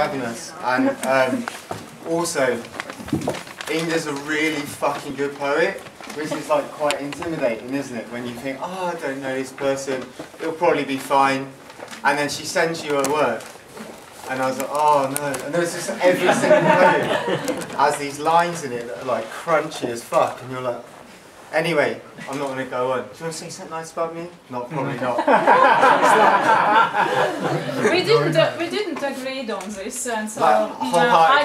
Having us, and also Inga's a really fucking good poet, which is like quite intimidating, isn't it? When you think, oh, I don't know this person, it'll probably be fine, and then she sends you her work, and I was like, oh no, and there's just every single poem has these lines in it that are like crunchy as fuck, and you're like, anyway, I'm not going to go on. Do you want to say something nice about me? Not probably not. We didn't agree on this, and so I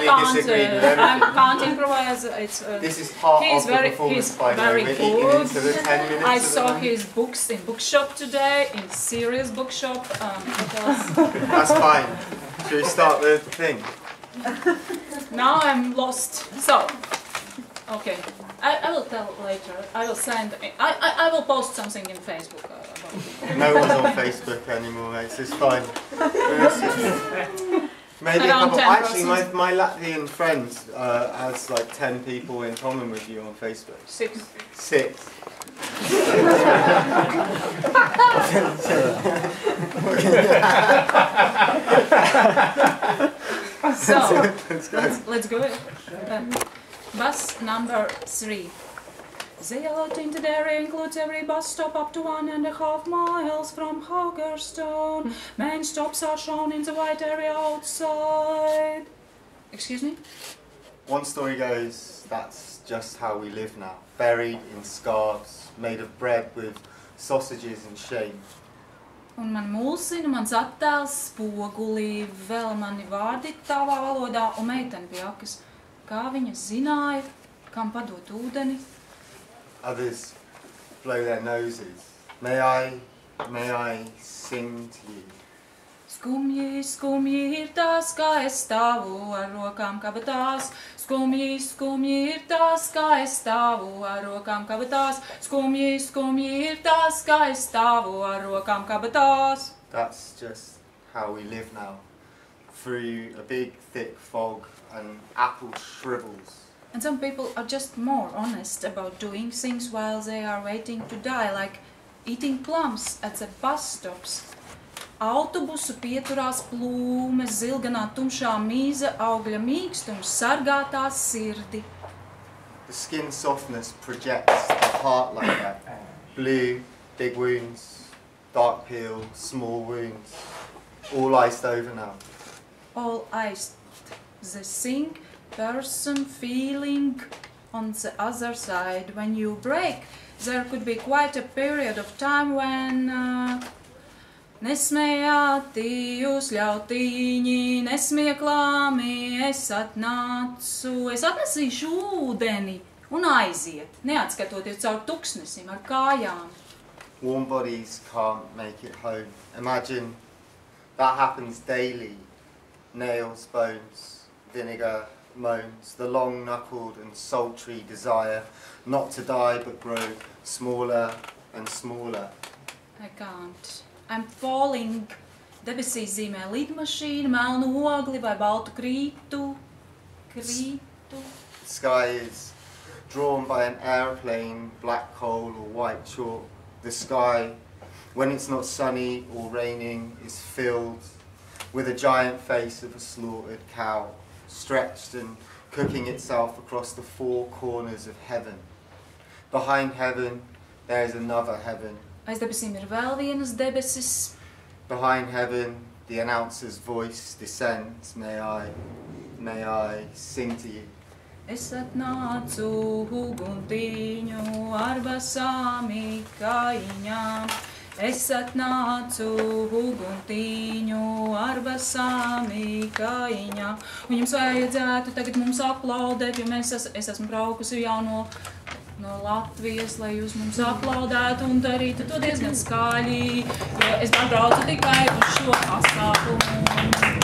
can't improvise. It's this is part of the performance, by the way. He's very good. I saw his books in bookshop today, in serious bookshop. That's fine. Should we start the thing? Now I'm lost. So, okay. I will tell later. I will send. I will post something in Facebook. About no one's on Facebook anymore, mate. It's fine. Maybe a couple. Actually, my Latvian friends has like 10 people in common with you on Facebook. Six. So let's go. Bus number 3. The yellow tinted area includes every bus stop up to 1.5 miles from Hogerstone. Main stops are shown in the white area outside. Excuse me? One story goes, that's just how we live now. Buried in scarves, made of bread with sausages and shame. Un man mulsina, mans attēls, spogulī, vēl mani vārdi tavā valodā un meiteni pie akas. Kā viņa zināja, kam padot ūdeni. Others blow their noses. May I sing to you? Skumji, skumji ir tās, kā es stāvu ar rokām kabatās. Skumji, skumji ir tās, kā es stāvu ar rokām kabatās. Skumji, skumji ir tās, kā es stāvu ar rokām kabatās. That's just how we live now. Through a big thick fog and apple shrivels. And some people are just more honest about doing things while they are waiting to die, like eating plums at the bus stops. Autobusu pieturās plūmes, zilganā tumšā mīza, augļa mīkstums, sargātā sirdi. The skin softness projects the heart like that. Blue, big wounds, dark peel, small wounds, all iced over now. All iced, the thing, person, feeling on the other side. When you break, there could be quite a period of time when nesmējāti jūs ļautiņi, nesmieklāmi, es atnācu, es atnesīšu ūdeni un aiziet, neatskatoties caur tuksnesim ar kājām. Warm bodies can't make it home. Imagine that happens daily. Nails, bones, vinegar, moans, the long-knuckled and sultry desire not to die but grow smaller and smaller. I can't. I'm falling. Debesīs zīmē lidmašīna, melnu ogli vai baltu krītu. Sky is drawn by an airplane, black coal or white chalk. The sky, when it's not sunny or raining, is filled with a giant face of a slaughtered cow, stretched and cooking itself across the four corners of heaven. Behind heaven, there is another heaven. Aiz debesīm ir vēl vienas debesis. Behind heaven, the announcer's voice descends. May I sing to you? Es atnācu huguntiņu ar basām kājiņām. Es atnācu huguntīņu ar basām kājiņām. Un jums vajadzētu tagad mums aplaudēt, jo es esmu braukusi jau no Latvijas, lai jūs mums aplaudētu un darītu to diezgan skaļi, jo es braucu tikai uz šo pasākumu.